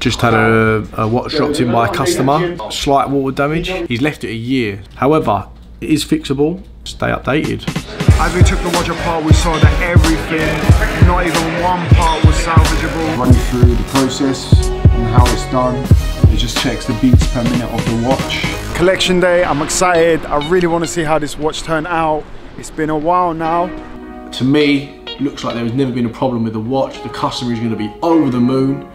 Just had a watch dropped in by a customer, slight water damage. He's left it a year. However, it is fixable. Stay updated. As we took the watch apart, we saw that everything, not even one part, was salvageable. Running through the process and how it's done, it just checks the beats per minute of the watch. Collection day, I'm excited. I really want to see how this watch turned out. It's been a while now. To me, it looks like there's never been a problem with the watch. The customer is going to be over the moon.